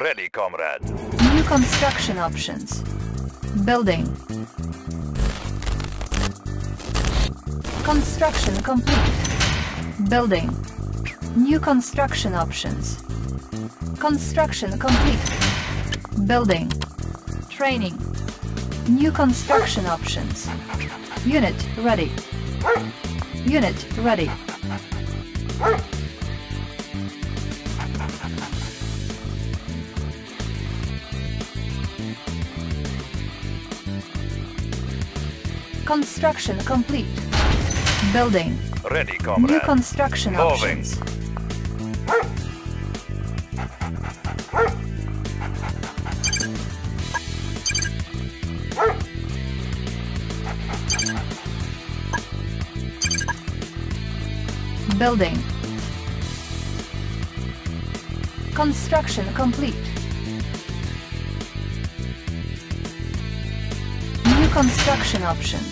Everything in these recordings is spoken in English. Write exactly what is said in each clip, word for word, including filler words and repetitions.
Ready, comrade. New construction options. Building. Construction complete. Building. New construction options. Construction complete. Building. Training. New construction options. Unit ready. Unit ready. Construction complete. Building. Ready, comrade. New construction Moving. options. Building. Construction complete. New construction options.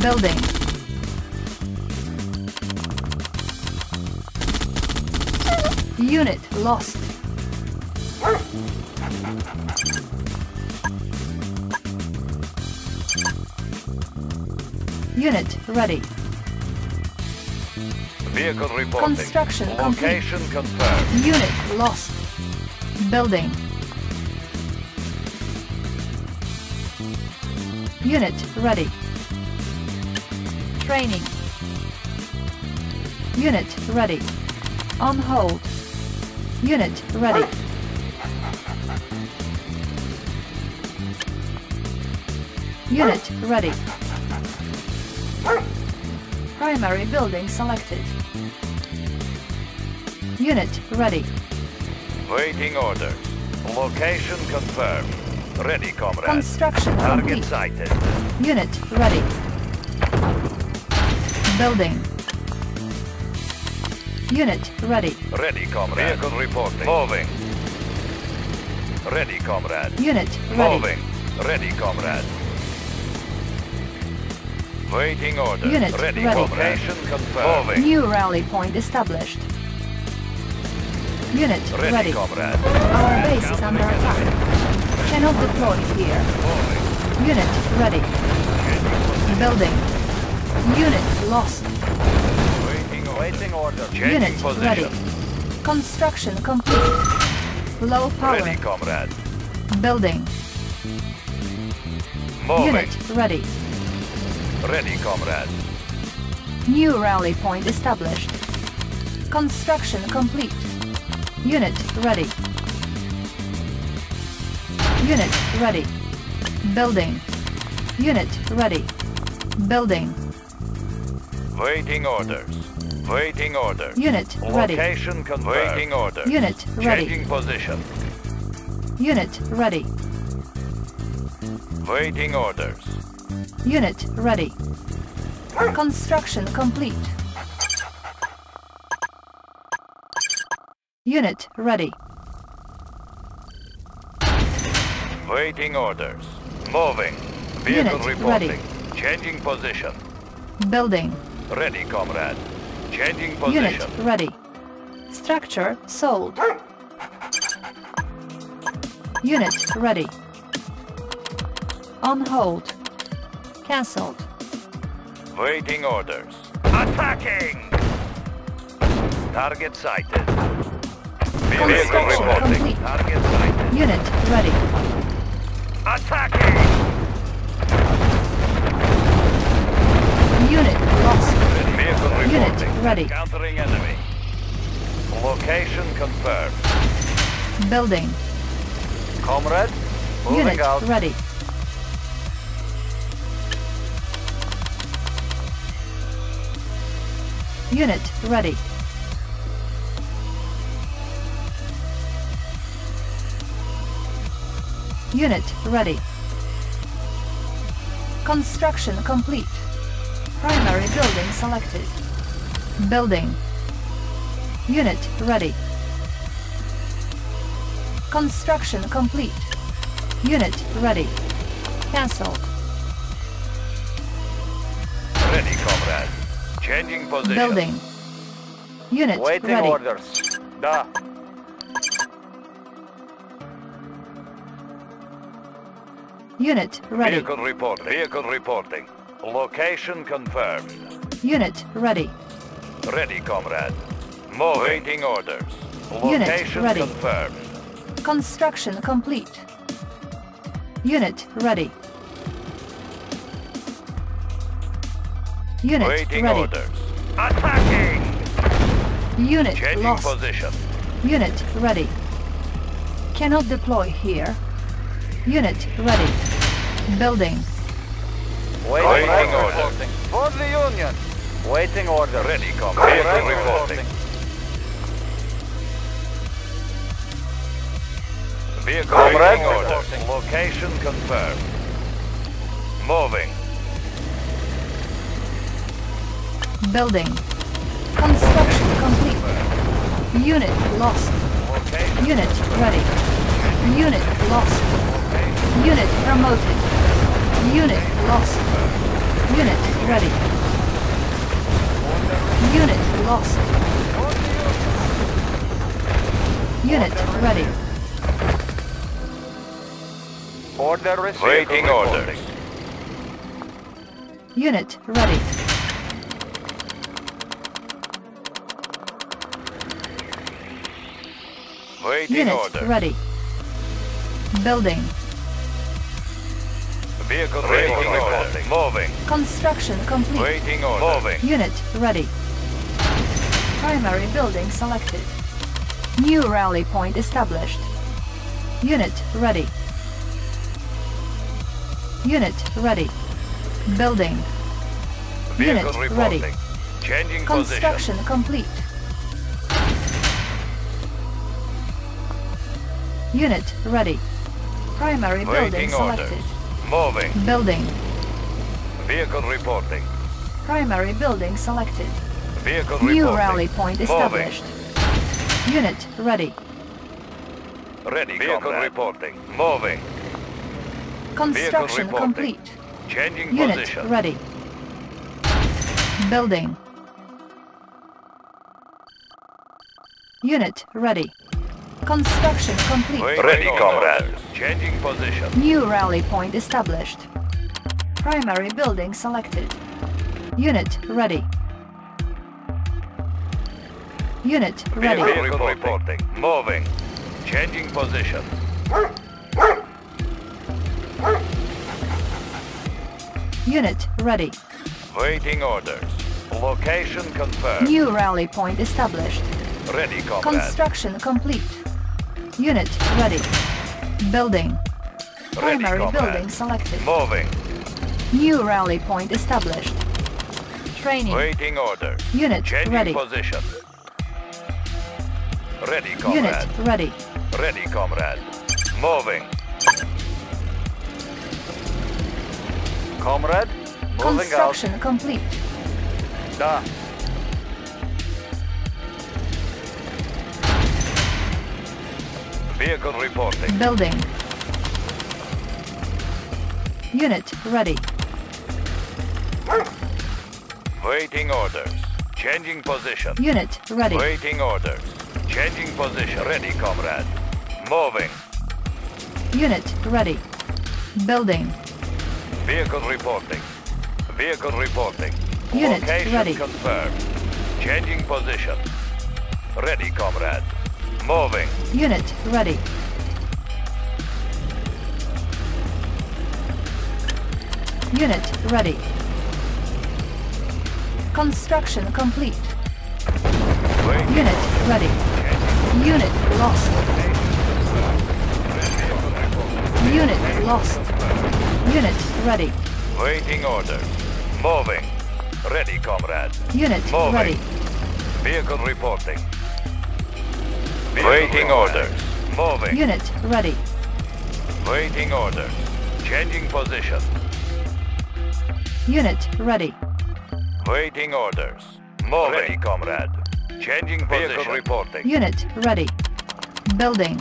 Building. Unit lost. Unit ready. Vehicle reporting. Construction Location complete. confirmed. Unit lost. Building. Unit ready. Training. Unit ready. On hold. Unit ready. Unit ready. Primary building selected. Unit ready. Waiting orders. Location confirmed. Ready, comrade. Construction complete. Target sighted. Unit ready. Building. Unit ready. Ready, comrade. Vehicle reporting. Moving. Ready, comrade. Unit ready. Moving. Ready, comrade. Waiting order. Unit ready. ready. Location confirmed. Moving. New rally point established. Unit ready. ready. Comrade. Our base is under attack. Cannot deploy here. Moving. Unit ready. Building. Unit lost. Waiting, waiting order. Changing Unit position. ready. Construction complete. Low power. Ready, comrade. Building. Moving. Unit ready. Ready, comrade. New rally point established. Construction complete. Unit ready. Unit ready. Building. Unit ready. Building. Waiting orders. Waiting orders. Unit ready. Location confirmed. Waiting orders. Unit ready. Changing position. Unit ready. Waiting orders. Unit ready. Construction complete. Unit ready. Waiting orders. Moving. Vehicle Unit reporting. Ready. Changing position. Building. Ready, comrade. Changing position. Unit ready. Structure sold. Unit ready. On hold. Cancelled. Waiting orders. Attacking! Target sighted. Vehicle reporting. Complete. Target sighted. Unit ready. Attacking! Unit lost. Vehicle reporting. Unit ready. Countering enemy. Location confirmed. Building. Comrade, moving Unit out. ready. Unit ready. Unit ready. Construction complete. Primary building selected. Building. Unit ready. Construction complete. Unit ready. Cancelled. Ready, comrade. Changing position. Building. Unit Waiting ready. Waiting orders. Da. Unit ready. Vehicle report. Vehicle reporting. Location confirmed. Unit ready. Ready, comrade. Moving. Waiting orders. Location Unit ready. Confirmed. Construction complete. Unit ready. Unit Waiting ready. Orders. Attacking! Unit Changing lost. Position. Unit ready. Cannot deploy here. Unit ready. Building. Waiting, Waiting order. Reporting. For the Union. Waiting order. Ready, comrade. Vehicle reporting. reporting. Vehicle Waiting order. Reporting. Location confirmed. Moving. Building. Construction complete. Unit lost. Unit ready. Unit lost. Unit promoted. Unit lost. Unit ready. Unit lost. Unit ready. Order received. Waiting orders. Unit ready. Waiting Unit order. ready. Building. Vehicle ready. Reporting. Moving. Construction complete. Waiting order. Moving. Unit ready. Primary building selected. New rally point established. Unit ready. Unit ready. Building. Vehicle Unit reporting. ready. Changing Construction position. complete. Unit ready. Primary Waiting building selected. Orders. Moving. Building. Vehicle reporting. Primary building selected. Vehicle New reporting. rally point established. Moving. Unit ready. Ready. Vehicle combat. reporting. Moving. Construction reporting. complete. Changing Unit position. Unit ready. Building. Unit ready. Construction complete. Ready, comrade. Changing position. New rally point established. Primary building selected. Unit ready. Unit ready. Vehicle reporting. Moving. Changing position. Unit ready. Waiting orders. Location confirmed. New rally point established. Ready, comrade. Construction complete. Unit ready. Building. Primary ready, building selected. Moving. New rally point established. Training. Waiting order. Unit Changing ready. Position. Ready, comrade. Unit ready. Ready, comrade. Moving. Comrade. Moving Construction out. complete. Done. Vehicle reporting. Building. Unit ready. Waiting orders. Changing position. Unit ready. Waiting orders. Changing position. Ready, comrade. Moving. Unit ready. Building. Vehicle reporting. Vehicle reporting. Unit Location ready. confirmed. Changing position. Ready, comrade. Moving. Unit ready. Unit ready. Construction complete. Wait. Unit ready. Okay. Unit lost. Okay. Unit lost. Unit ready. Waiting orders. Moving. Ready, comrade. Unit Moving. ready. Vehicle reporting. Waiting orders. Moving. Unit ready. Waiting orders. Changing position. Unit ready. Waiting orders. Moving. Ready, comrade. Changing position. Vehicle reporting. Unit ready. Building.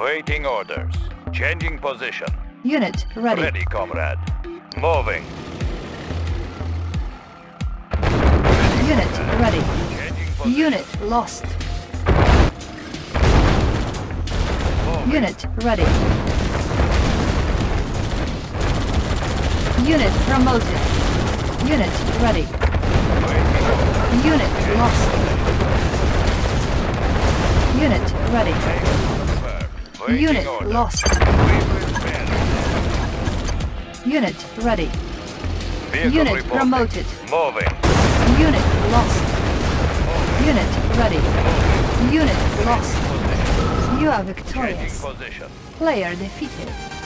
Waiting orders. Changing position. Unit ready. Ready, comrade. Moving. Unit ready. Unit lost. Moving. Unit ready. Unit promoted. Unit ready. Unit lost. Unit ready. Unit lost. Unit ready. Unit promoted. Moving. Unit lost. Unit ready. Unit lost. You are victorious. Player defeated.